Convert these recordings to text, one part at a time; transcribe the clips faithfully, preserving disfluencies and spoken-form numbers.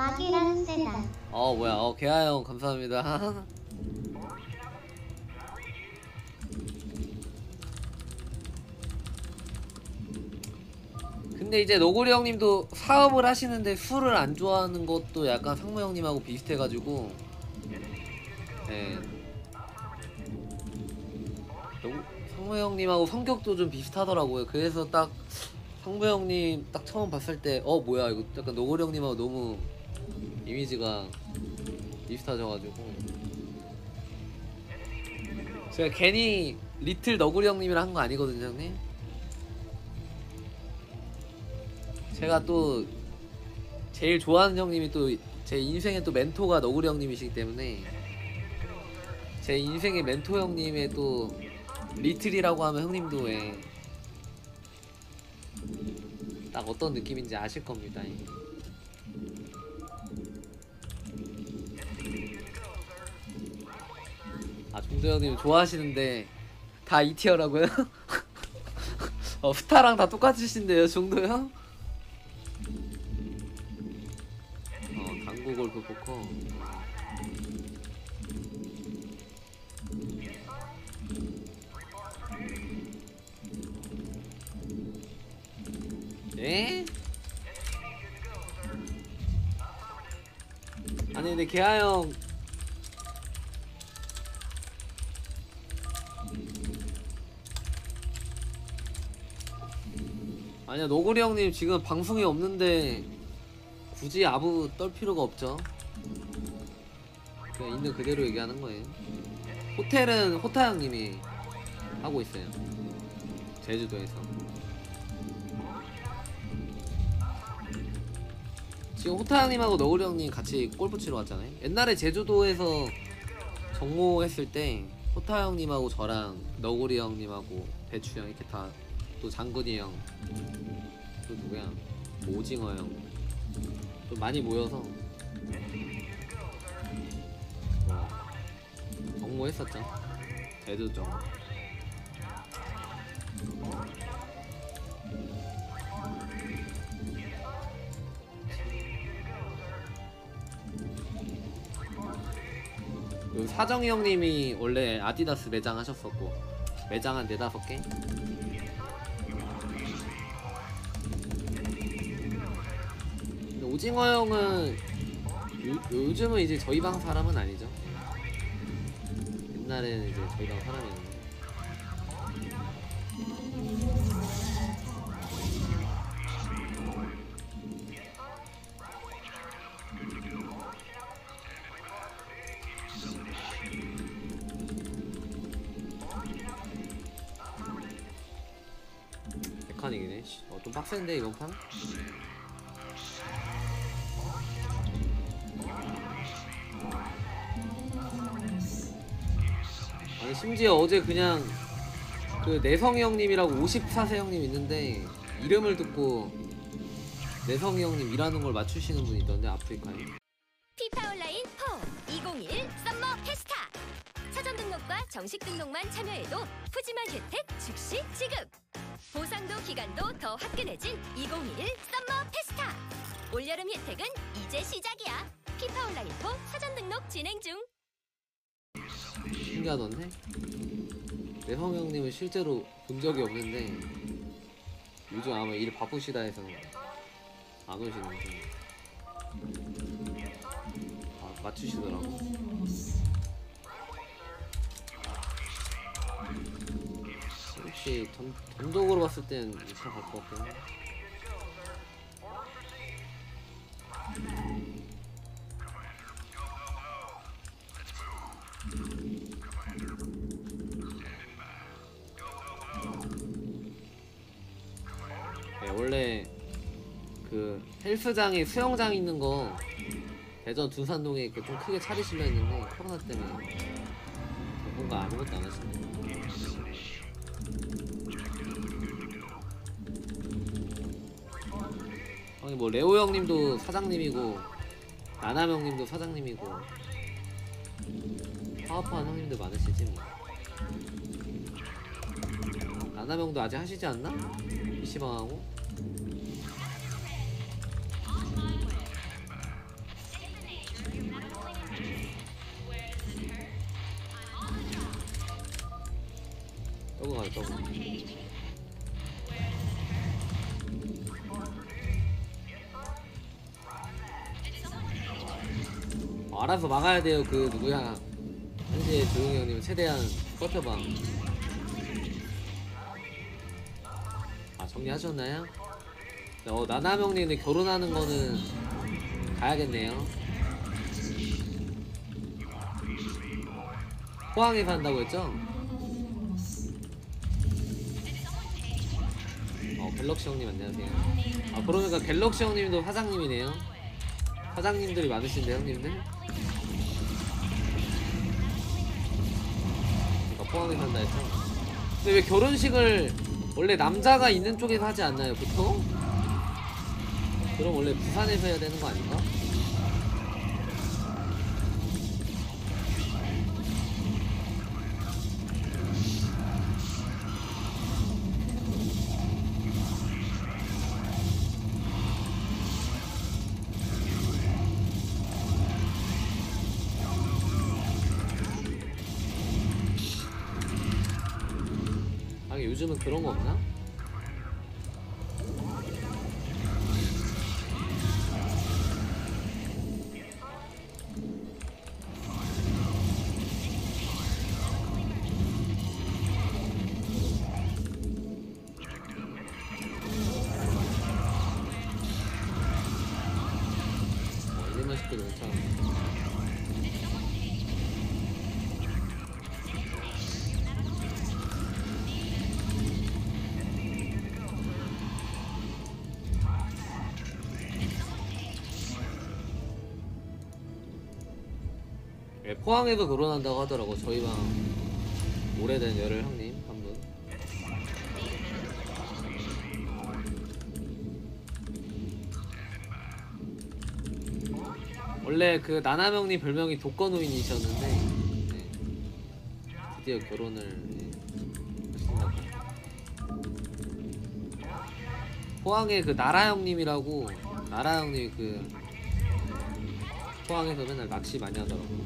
막이라는 세단. 어 뭐야, 어 개아형 감사합니다. 근데 이제 노골이 형님도 사업을 하시는데 술을 안 좋아하는 것도 약간 상무 형님하고 비슷해가지고. 네. 상무 형님하고 성격도 좀 비슷하더라고요. 그래서 딱 상무 형님 딱 처음 봤을 때 어 뭐야 이거 약간 노골이 형님하고 너무 이미지가 비슷하셔가지고 제가 괜히 리틀 너구리 형님이랑 한 거 아니거든요 형님. 제가 또 제일 좋아하는 형님이 또 제 인생의 또 멘토가 너구리 형님이시기 때문에 제 인생의 멘토 형님의 또 리틀이라고 하면 형님도 왜 딱 어떤 느낌인지 아실 겁니다. 아 종도 형님 좋아하시는데 다 이 티어라고요? 어 스타랑 다 똑같으신데요 종도 형? 어 당구 골프 포커. 예? 아니 근데 개아형 아니야 노골이 형님 지금 방송이 없는데 굳이 아부 떨 필요가 없죠. 그냥 있는 그대로 얘기하는 거예요. 호텔은 호타 형님이 하고 있어요 제주도에서. 지금 호타 형님하고 너구리 형님 같이 골프 치러 왔잖아요. 옛날에 제주도에서 정모했을 때 호타 형님하고 저랑 너구리 형님하고 배추 형 이렇게 다 또 장군이 형 또 누구야 오징어 형 또 많이 모여서 정모했었죠 제주도 정모. 사정이 형님이 원래 아디다스 매장 하셨었고 매장 한 네다섯 개? 오징어 형은 요, 요즘은 이제 저희 방 사람은 아니죠. 옛날에는 이제 저희 방 사람이었는데 메카닉이네. 어, 좀 빡센데 이번 판? 아니 심지어 어제 그냥 그 내성이 형님이라고 오십사 세 형님 있는데 이름을 듣고 내성이 형님 일하는 걸 맞추시는 분이 있던데 아프리카에. 피파 온라인 사 이공이일 썸머 페스타 사전 등록과 정식 등록만 참여해도 푸짐한 혜택 즉시 지급! 보상도 기간도 더 화끈해진 이공이일 썸머 페스타! 올여름 혜택은 이제 시작이야! 피파 온라인 사 사전 등록 진행 중! 신기하던데? 내 성형님은 실제로 본 적이 없는데 요즘 아마 일 바쁘시다 해서 안 오시는데 아, 맞추시더라고. 혹시 전, 전적으로 봤을 땐 이 차 갈 것 같긴 해. 네, 원래 그 헬스장에 수영장 있는 거 대전 둔산동에 이렇게 좀 크게 차리시려 했는데 코로나 때문에 뭔가 아무것도 안 하시네. 뭐 레오 형님도 사장님이고 나남 형님도 사장님이고 파업한 형님들 많으시지 뭐. 나남 형도 아직 하시지 않나? 피시방하고 갈까 봐. 어, 알아서 막아야 돼요. 그 누구야 현재 조용히 형님 최대한 버텨봐. 아 정리하셨나요? 어 나남 형님 결혼하는 거는 가야겠네요. 포항에 산다고 했죠? 어 갤럭시 형님 안녕하세요. 아 그러니까 갤럭시 형님도 사장님이네요. 사장님들이 많으신데 형님들? 그러니까 포항에 산다 했죠? 근데 왜 결혼식을 원래 남자가 있는 쪽에서 하지 않나요 보통? 그럼 원래 부산에서 해야 되는 거 아닌가? 요즘은 그런 거 없나? 포항에서 결혼한다고 하더라고. 저희 방 오래된 열혈 형님 한 분. 원래 그 나남 형님 별명이 독거노인이셨는데 네. 드디어 결혼을 네. 하신다고. 포항에 그 나라 형님이라고, 나라 형님 그 포항에서 맨날 낚시 많이 하더라고.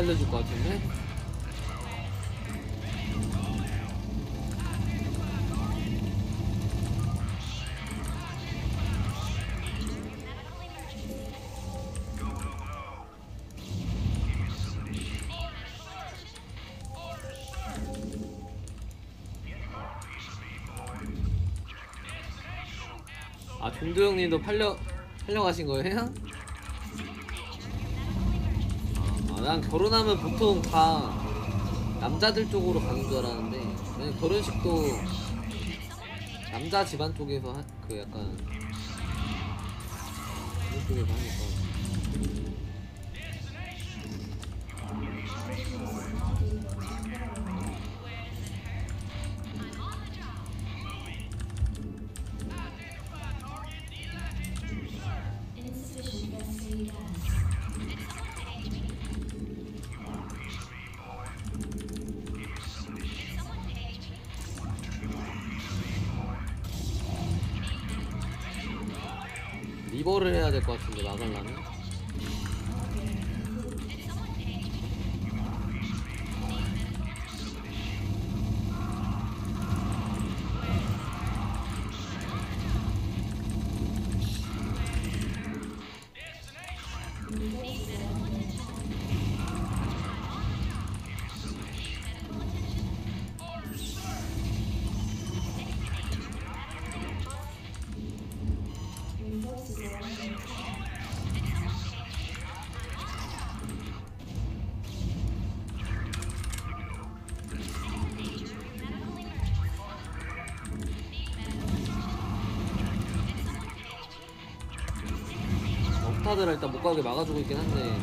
알려줄 것 같은데? 아 종도 형님도 팔려 팔려 가신 거예요? 난 결혼하면 보통 다 남자들 쪽으로 가는 줄 알았는데 결혼식도 남자 집안 쪽에서 하, 그 약간 그런 쪽에서 하니까. 리버를 해야 될 것 같은데 나가려면 스타드라 일단 못 가게 막아주고 있긴 한데.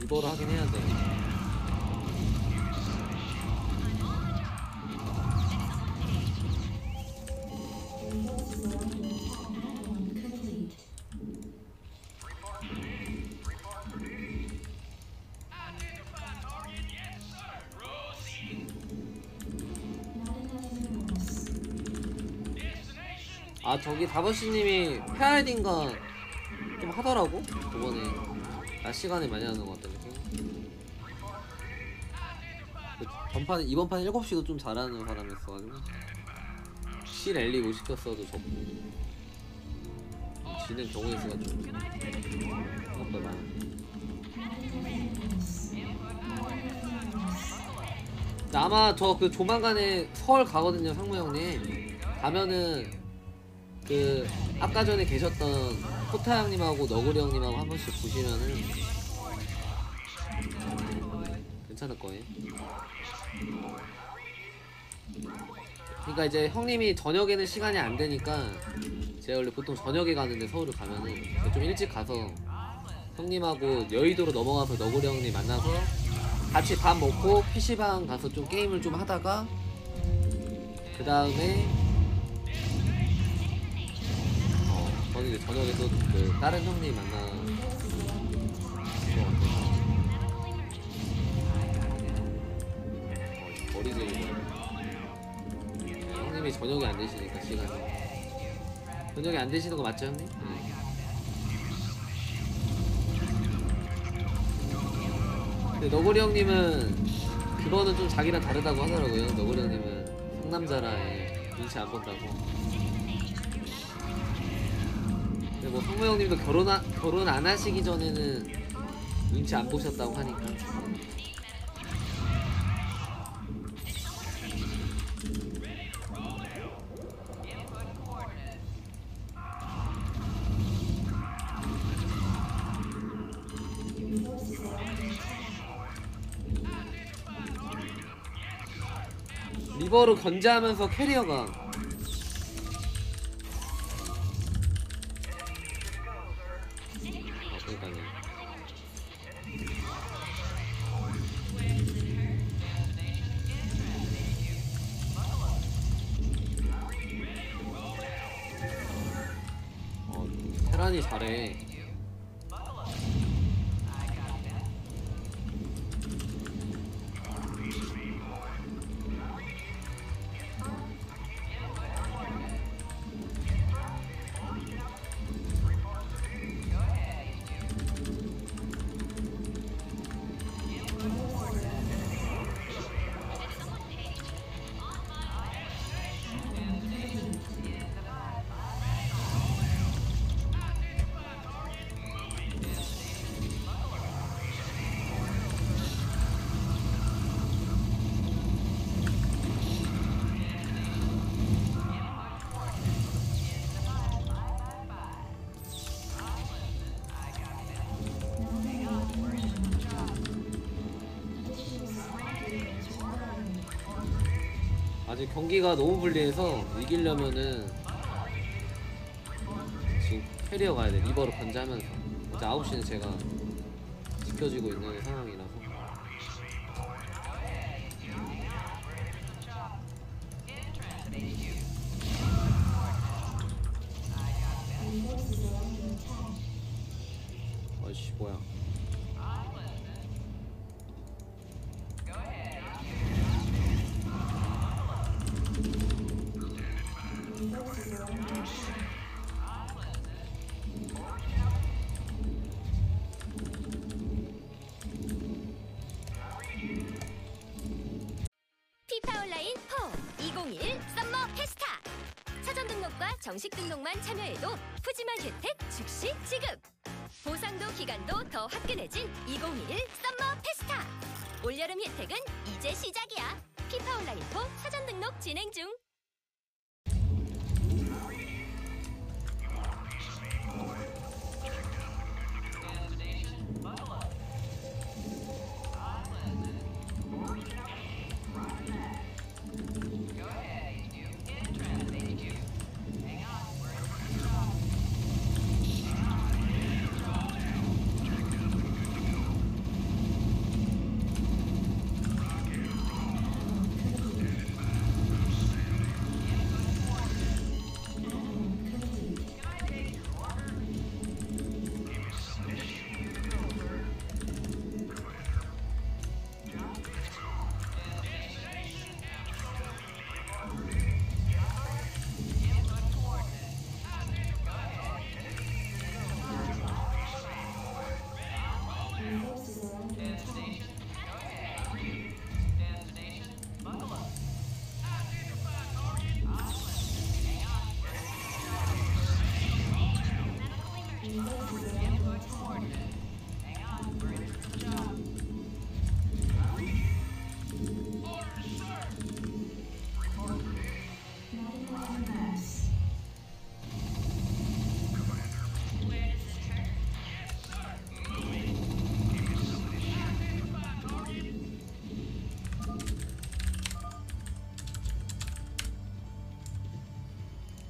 리버를 하긴 해야 돼. 아, 저기 다버시님이 페아헤딩가 좀 하더라고? 저번에 낮 시간에 많이 하는 것 같다 느낌? 그 전판, 이번판 일곱 시도 좀 잘하는 사람이었어가지고 C 랠리 못 시켰어도 적고 지는 경우의 수가 좀 생각보다 많아. 아마 저 그 조만간에 서울 가거든요. 상무 형님 가면은 그 아까 전에 계셨던 포타 형님하고 너구리 형님하고 한 번씩 보시면은 괜찮을 거예요. 그러니까 이제 형님이 저녁에는 시간이 안 되니까 제가 원래 보통 저녁에 가는데 서울을 가면은 좀 일찍 가서 형님하고 여의도로 넘어가서 너구리 형님 만나서 같이 밥 먹고 피시방 가서 좀 게임을 좀 하다가 그 다음에 저는 이제 저녁에 또 그 다른 형님 만나 머리 제일 형님이 저녁이 안 되시니까 시간이 저녁이 안 되시는 거 맞죠 형님? 네. 근데 너구리 형님은 그거는 좀 자기랑 다르다고 하더라고요. 너구리 형님은 상남자라에 눈치 안 본다고. 뭐 성모 형님도 결혼 하, 결혼 안 하시기 전에는 눈치 안 보셨다고 하니까. 리버를 견제하면서 캐리어가. 잘해. 경기가 너무 불리해서 이기려면은 지금 캐리어 가야 돼. 리버로 견제하면서 이제 아홉 시는 제가 지켜지고 있는 상황이라서 아이씨 뭐야 정식 등록만 참여해도 푸짐한 혜택 즉시 지급! 보상도 기간도 더 화끈해진 이천십일 썸머 페스타! 올여름 혜택은 이제 시작이야! 피파올라인포 사전 등록 진행 중!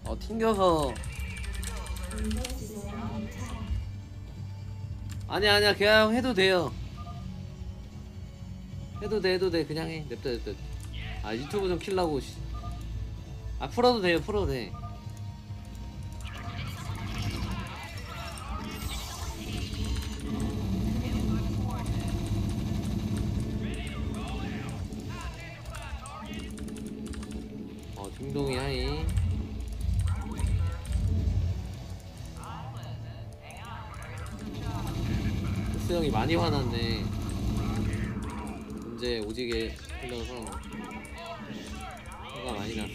어, 튕겨서. 아니야 아니야 그냥 해도 돼요. 해도 돼 해도 돼 그냥 해. 냅둬 냅둬. 아 유튜브 좀 킬라고. 아 풀어도 돼요 풀어도 돼. 어 중동이 하이. 형이 많이 화났네. 이제 오지게 흘러서 화가 많이 났어.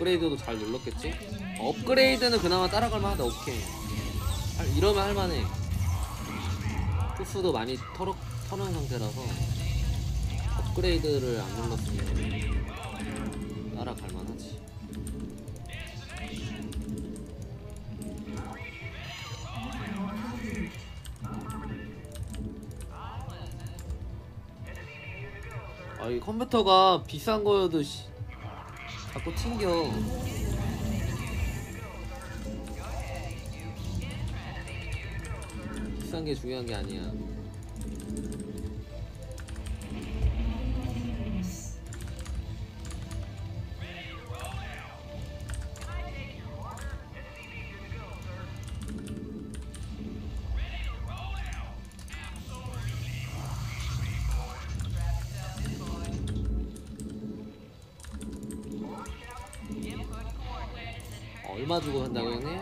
업그레이드도 잘 눌렀겠지? 업그레이드는 그나마 따라갈만하다. 오케이 할, 이러면 할만해. 코스도 많이 털어, 터는 상태라서 업그레이드를 안 눌렀으면 따라갈만하지. 아 이 컴퓨터가 비싼 거여도 씨 자꾸 튕겨. 비싼 게 중요한 게 아니야. 얼마 주고 산다고 형님?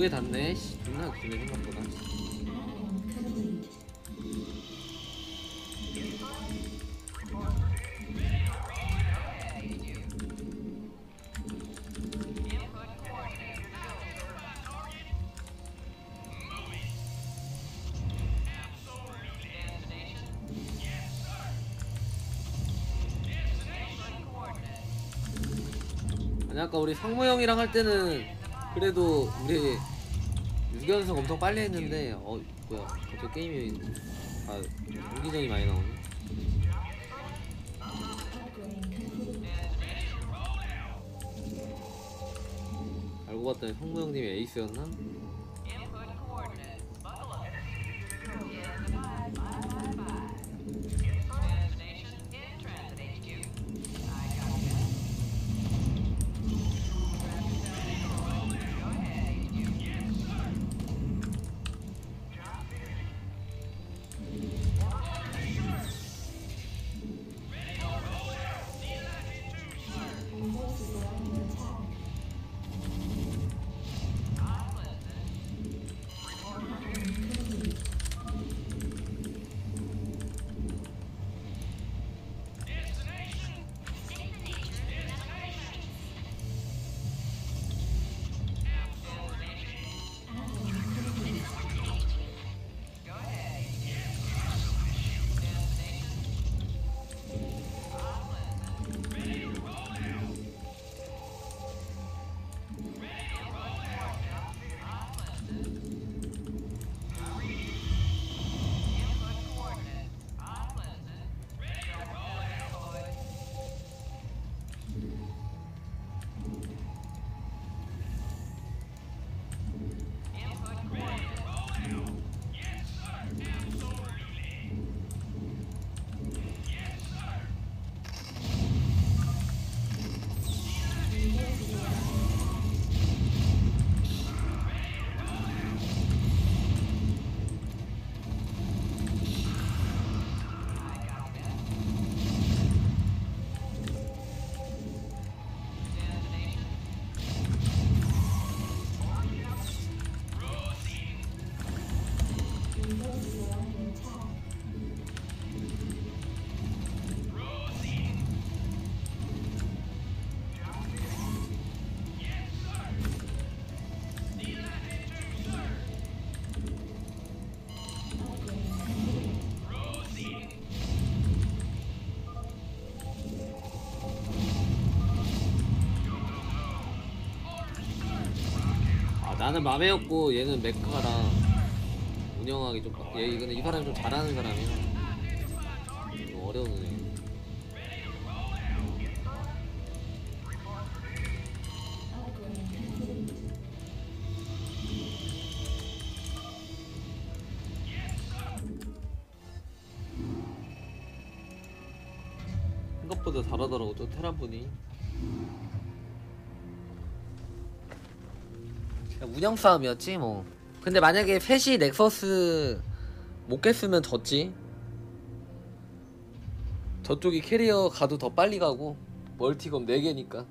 두 개 닿네. 씨, 존나 웃기네 생각보다. 아니 아까 우리 상무 형이랑 할 때는 그래도 우리 육 연승 엄청 빨리 했는데 어 뭐야 갑자기 게임이 아 무기전이 많이 나오네. 알고 봤더니 성무 형님이 에이스였나? 나는 맘에였고 얘는 메카랑 운영하기 좀 얘 이거는 이 사람이 좀 잘하는 사람이야. 좀 어려운 애. 생각보다 잘하더라고 저 테라분이. 운영 싸움이었지 뭐. 근데 만약에 셋이 넥서스 못 깼으면 졌지. 저쪽이 캐리어 가도 더 빨리 가고 멀티검 네 개니까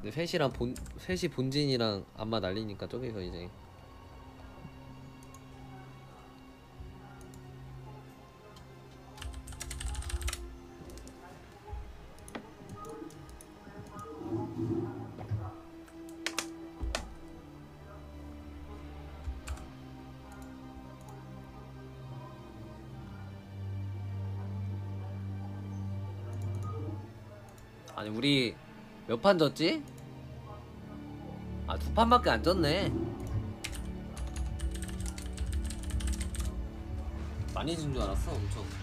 근데 셋이랑 본, 셋이 본진이랑 안마 날리니까 저기서 이제 아니 우리 몇 판 졌지? 아 두 판밖에 안 졌네. 많이 진 줄 알았어 엄청.